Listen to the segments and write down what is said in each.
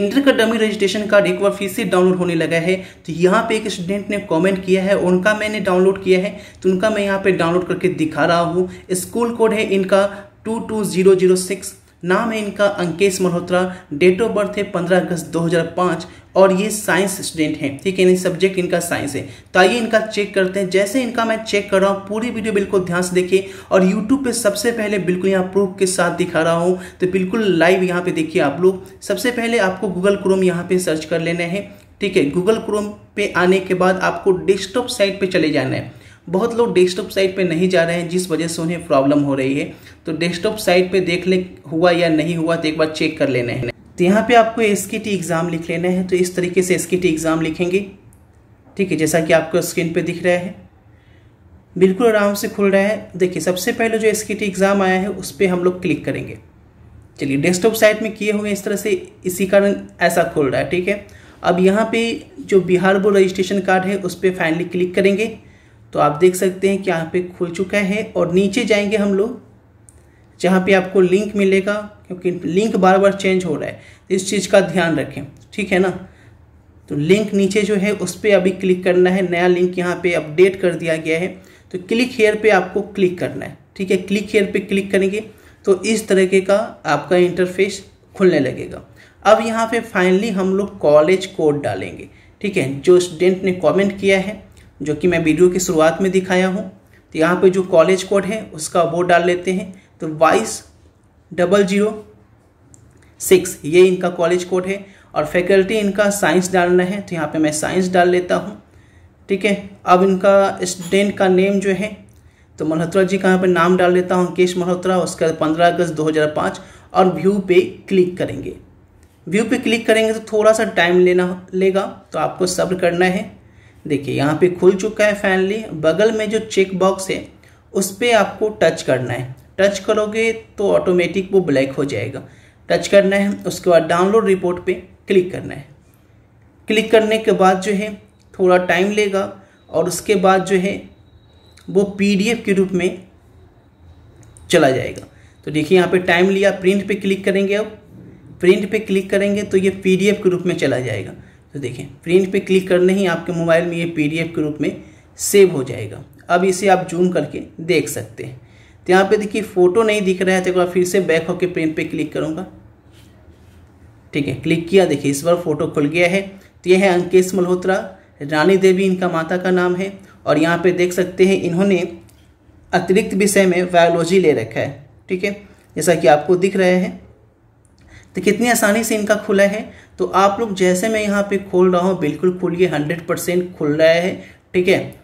Inter का dummy registration card एक बार फिर से डाउनलोड होने लगा है। तो यहाँ पे एक स्टूडेंट ने कमेंट किया है, उनका मैंने डाउनलोड किया है तो उनका मैं यहाँ पे डाउनलोड करके दिखा रहा हूँ। स्कूल कोड है इनका 22006, नाम है इनका Ankesh Malhotra, date of birth है 15 अगस्त 2005 और ये साइंस स्टूडेंट हैं, ठीक है। यानी सब्जेक्ट इनका साइंस है। तो आइए इनका चेक करते हैं। जैसे इनका मैं चेक कर रहा हूँ, पूरी वीडियो बिल्कुल ध्यान से देखिए और यूट्यूब पे सबसे पहले बिल्कुल यहाँ प्रूफ के साथ दिखा रहा हूँ। तो बिल्कुल लाइव यहाँ पे देखिए आप लोग। सबसे पहले आपको गूगल क्रोम यहाँ पे सर्च कर लेना है, ठीक है। गूगल क्रोम पे आने के बाद आपको डेस्कटॉप साइट पे चले जाना है। बहुत लोग डेस्कटॉप साइट पे नहीं जा रहे हैं जिस वजह से उन्हें प्रॉब्लम हो रही है। तो डेस्कटॉप साइट पे देख ले हुआ या नहीं हुआ तो एक बार चेक कर लेना है। तो यहाँ पे आपको एसकेटी एग्ज़ाम लिख लेना है। तो इस तरीके से एसकेटी एग्ज़ाम लिखेंगे, ठीक है, जैसा कि आपको स्क्रीन पे दिख रहा है। बिल्कुल आराम से खुल रहा है। देखिए सबसे पहले जो एसकेटी एग्ज़ाम आया है उस पर हम लोग क्लिक करेंगे। चलिए डेस्कटॉप साइट में किए हुए इस तरह से, इसी कारण ऐसा खुल रहा है, ठीक है। अब यहाँ पे जो बिहार बोर्ड रजिस्ट्रेशन कार्ड है उस पर फाइनली क्लिक करेंगे तो आप देख सकते हैं कि यहाँ पे खुल चुका है। और नीचे जाएंगे हम लोग जहाँ पे आपको लिंक मिलेगा, क्योंकि लिंक बार बार चेंज हो रहा है, इस चीज़ का ध्यान रखें, ठीक है ना। तो लिंक नीचे जो है उस पर अभी क्लिक करना है। नया लिंक यहाँ पे अपडेट कर दिया गया है तो क्लिक हेयर पे आपको क्लिक करना है, ठीक है। क्लिक हेयर पे क्लिक करेंगे तो इस तरीके का आपका इंटरफेस खुलने लगेगा। अब यहाँ पर फाइनली हम लोग कॉलेज कोड डालेंगे, ठीक है, जो स्टूडेंट ने कॉमेंट किया है, जो कि मैं वीडियो की शुरुआत में दिखाया हूँ। तो यहाँ पे जो कॉलेज कोड है उसका वो डाल लेते हैं। तो 22006 ये इनका कॉलेज कोड है और फैकल्टी इनका साइंस डालना है। तो यहाँ पे मैं साइंस डाल लेता हूँ, ठीक है। अब इनका स्टूडेंट का नेम जो है तो मल्होत्रा जी का यहाँ पे नाम डाल लेता हूँ, अंकेश मल्होत्रा। उसके बाद 15 अगस्त 2005 और व्यू पे क्लिक करेंगे। व्यू पे क्लिक करेंगे तो थोड़ा सा टाइम लेगा तो आपको सब्र करना है। देखिए यहाँ पे खुल चुका है फाइनली। बगल में जो चेक बॉक्स है उस पर आपको टच करना है। टच करोगे तो ऑटोमेटिक वो ब्लैक हो जाएगा। टच करना है, उसके बाद डाउनलोड रिपोर्ट पे क्लिक करना है। क्लिक करने के बाद जो है थोड़ा टाइम लेगा और उसके बाद जो है वो पीडीएफ के रूप में चला जाएगा। तो देखिए यहाँ पे टाइम लिया। प्रिंट पे क्लिक करेंगे। अब प्रिंट पे क्लिक करेंगे तो ये पीडीएफ के रूप में चला जाएगा। तो देखिए प्रिंट पे क्लिक करने ही आपके मोबाइल में ये पीडीएफ के रूप में सेव हो जाएगा। अब इसे आप जूम करके देख सकते हैं। तो यहाँ पे देखिए फ़ोटो नहीं दिख रहा है तो एक बार फिर से बैक होके प्रिंट पे क्लिक करूँगा, ठीक है। क्लिक किया, देखिए इस बार फ़ोटो खुल गया है। तो यह है अंकेश मल्होत्रा, रानी देवी इनका माता का नाम है। और यहाँ पर देख सकते हैं इन्होंने अतिरिक्त विषय में बायोलॉजी ले रखा है, ठीक है, जैसा कि आपको दिख रहा है। तो कितनी आसानी से इनका खुला है। तो आप लोग जैसे मैं यहाँ पे खोल रहा हूँ बिल्कुल खुलिए, 100% खुल रहा है, ठीक है।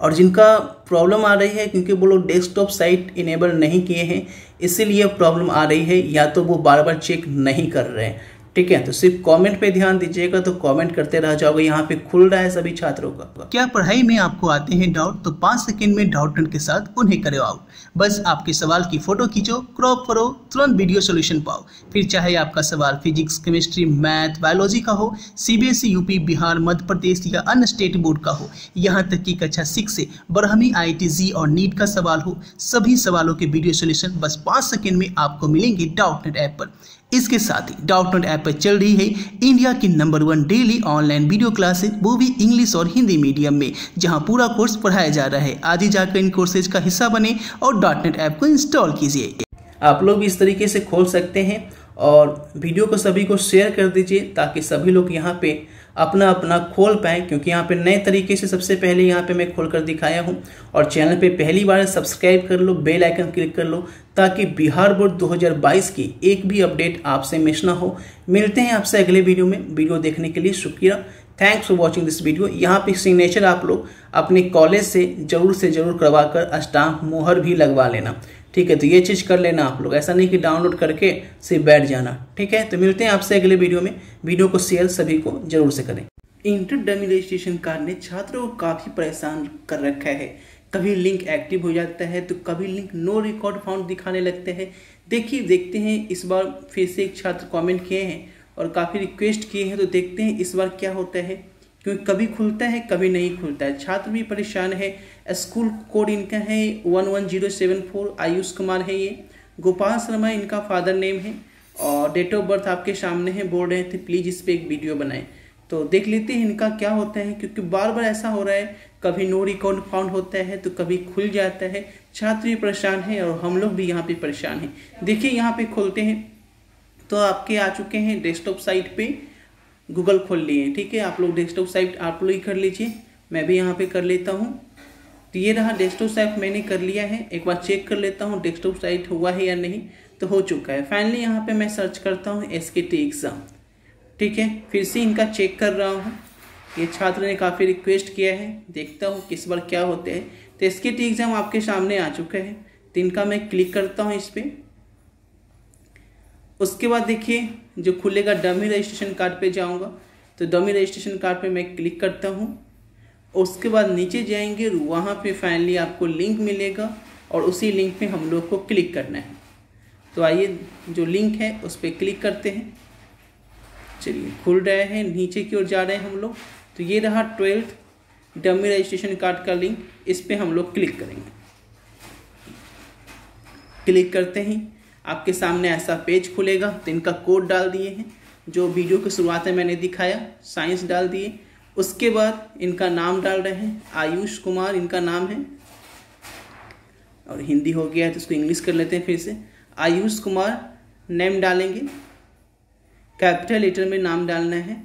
और जिनका प्रॉब्लम आ रही है क्योंकि वो लोग डेस्कटॉप साइट इनेबल नहीं किए हैं इसीलिए प्रॉब्लम आ रही है, या तो वो बार बार चेक नहीं कर रहे हैं, ठीक है। तो सिर्फ कमेंट पे ध्यान दीजिएगा तो कमेंट करते रह जाओगे। यहाँ पे खुल रहा है सभी छात्रों का। क्या पढ़ाई में आपको आते हैं डाउट? तो 5 सेकंड में डाउटनट के साथ उन्हें करो आउट। बस आपके सवाल की फोटो खींचो, क्रॉप करो, तुरंत वीडियो सॉल्यूशन पाओ। फिर चाहे आपका सवाल फिजिक्स, केमिस्ट्री, मैथ, बायोलॉजी का हो, सीबीएसई, यूपी, बिहार, मध्य प्रदेश या अन्य स्टेट बोर्ड का हो, यहाँ तक कि कक्षा 6 से बरहमी, IIT, ZEE और नीट का सवाल हो, सभी सवालों के वीडियो सॉल्यूशन बस 5 सेकंड में आपको मिलेंगे डाउटनट ऐप पर। इसके साथ ही डाउटनट ऐप पर चल रही है इंडिया की number 1 daily online video classes, वो भी इंग्लिश और हिंदी मीडियम में, जहां पूरा कोर्स पढ़ाया जा रहा है। आज ही जाकर इन कोर्सेज का हिस्सा बने और डाउटनट ऐप को इंस्टॉल कीजिए। आप लोग भी इस तरीके से खोल सकते हैं और वीडियो को सभी को शेयर कर दीजिए ताकि सभी लोग यहाँ पर अपना अपना खोल पाएँ, क्योंकि यहाँ पे नए तरीके से सबसे पहले यहाँ पे मैं खोल कर दिखाया हूँ। और चैनल पे पहली बार सब्सक्राइब कर लो, बेल आइकन क्लिक कर लो ताकि बिहार बोर्ड 2022 की एक भी अपडेट आपसे मिस ना हो। मिलते हैं आपसे अगले वीडियो में। वीडियो देखने के लिए शुक्रिया। Thanks for watching this video. यहाँ पे सिग्नेचर आप लोग अपने कॉलेज से ज़रूर करवा कर स्टाम्प मोहर भी लगवा लेना, ठीक है। तो ये चीज़ कर लेना आप लोग, ऐसा नहीं कि डाउनलोड करके सिर्फ बैठ जाना, ठीक है। तो मिलते हैं आपसे अगले वीडियो में। वीडियो को शेयर सभी को जरूर से करें। इंटर डमी रजिस्ट्रेशन कार्ड ने छात्रों को काफ़ी परेशान कर रखा है। कभी लिंक एक्टिव हो जाता है तो कभी लिंक नो रिकॉर्ड फाउंड दिखाने लगते हैं। देखते हैं इस बार फिर से एक छात्र कॉमेंट किए हैं और काफ़ी रिक्वेस्ट किए हैं, तो देखते हैं इस बार क्या होता है, क्योंकि कभी खुलता है कभी नहीं खुलता है। छात्र भी परेशान है। स्कूल कोड इनका है 11074, आयुष कुमार है ये। गोपाल शर्मा इनका फादर नेम है और डेट ऑफ बर्थ आपके सामने है, बोर्ड है, तो प्लीज़ इस पर एक वीडियो बनाएं। तो देख लेते हैं इनका क्या होता है, क्योंकि बार बार ऐसा हो रहा है, कभी नो रिकॉर्ड फाउंड होता है तो कभी खुल जाता है। छात्र भी परेशान है और हम लोग भी यहाँ पे परेशान हैं। देखिए यहाँ पे खोलते हैं तो आपके आ चुके हैं डेस्कटॉप साइट पे, गूगल खोल लिए हैं। ठीक है, आप लोग डेस्कटॉप साइट आप लोग ही कर लीजिए, मैं भी यहाँ पे कर लेता हूँ। तो ये रहा डेस्कटॉप साइट, मैंने कर लिया है। एक बार चेक कर लेता हूँ डेस्कटॉप साइट हुआ है या नहीं। तो हो चुका है। फाइनली यहाँ पर मैं सर्च करता हूँ SKT एग्ज़ाम। ठीक है, फिर से इनका चेक कर रहा हूँ। ये छात्र ने काफ़ी रिक्वेस्ट किया है, देखता हूँ किस बार क्या होते हैं। तो SKT एग्ज़ाम आपके सामने आ चुका है, तो इनका मैं क्लिक करता हूँ इस पर। उसके बाद देखिए जो खुलेगा डमी रजिस्ट्रेशन कार्ड पे जाऊँगा, तो डमी रजिस्ट्रेशन कार्ड पे मैं क्लिक करता हूँ। उसके बाद नीचे जाएंगे, वहाँ पे फाइनली आपको लिंक मिलेगा और उसी लिंक पे हम लोग को क्लिक करना है। तो आइए जो लिंक है उस पर क्लिक करते हैं। चलिए खुल रहे हैं, नीचे की ओर जा रहे हैं हम लोग। तो ये रहा 12th डमी रजिस्ट्रेशन कार्ड का लिंक, इस पर हम लोग क्लिक करेंगे। क्लिक करते ही आपके सामने ऐसा पेज खुलेगा। तो इनका कोड डाल दिए हैं, जो वीडियो की शुरुआत में मैंने दिखाया, साइंस डाल दिए। उसके बाद इनका नाम डाल रहे हैं, आयुष कुमार इनका नाम है, और हिंदी हो गया है तो इसको इंग्लिश कर लेते हैं। फिर से आयुष कुमार नेम डालेंगे, कैपिटल लेटर में नाम डालना है।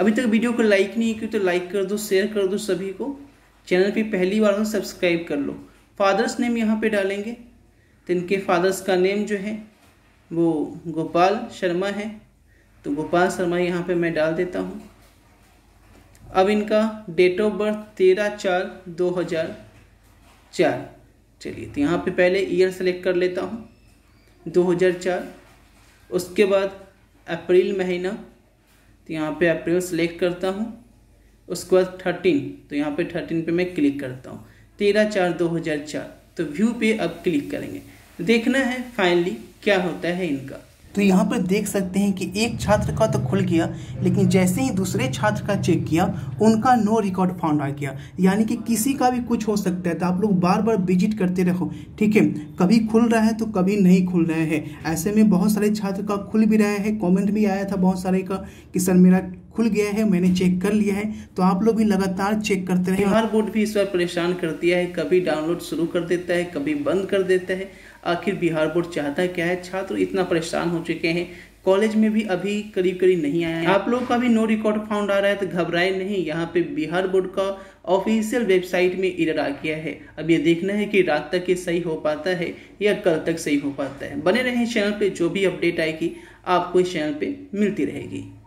अभी तक वीडियो को लाइक नहीं किया तो लाइक कर दो, शेयर कर दो सभी को। चैनल पे पहली बार हो सब्सक्राइब कर लो। फादर्स नेम यहाँ पे डालेंगे, तो इनके फादर्स का नेम जो है वो गोपाल शर्मा है, तो गोपाल शर्मा यहाँ पे मैं डाल देता हूँ। अब इनका डेट ऑफ बर्थ 13/4/2004। चलिए, तो यहाँ पे पहले ईयर सेलेक्ट कर लेता हूँ 2004। उसके बाद अप्रैल महीना, तो यहाँ पे अप्रैल सेलेक्ट करता हूँ। उसके बाद 13, तो यहाँ पे 13 पे मैं क्लिक करता हूँ। 13/4/2004, तो व्यू पे अब क्लिक करेंगे। देखना है फाइनली क्या होता है इनका। तो यहाँ पर देख सकते हैं कि एक छात्र का तो खुल गया, लेकिन जैसे ही दूसरे छात्र का चेक किया, उनका नो रिकॉर्ड फाउंड आ गया। यानी कि किसी का भी कुछ हो सकता है। तो आप लोग बार बार विजिट करते रहो। ठीक है, कभी खुल रहा है तो कभी नहीं खुल रहे हैं। ऐसे में बहुत सारे छात्र का खुल भी रहे हैं। कॉमेंट भी आया था बहुत सारे का कि सर मेरा खुल गया है, मैंने चेक कर लिया है। तो आप लोग भी लगातार चेक करते रहे। बिहार बोर्ड भी इस बार परेशान कर दिया है, कभी डाउनलोड शुरू कर देता है, कभी बंद कर देता है। आखिर बिहार बोर्ड चाहता क्या है? छात्र इतना परेशान हो चुके हैं, कॉलेज में भी अभी करीब करीब नहीं आया है। आप लोग का भी नो रिकॉर्ड फाउंड आ रहा है तो घबराए नहीं, यहाँ पे बिहार बोर्ड का ऑफिशियल वेबसाइट में एरर आ गया है। अब ये देखना है कि रात तक ये सही हो पाता है या कल तक सही हो पाता है। बने रहें चैनल पे, जो भी अपडेट आएगी आपको इस चैनल पे मिलती रहेगी।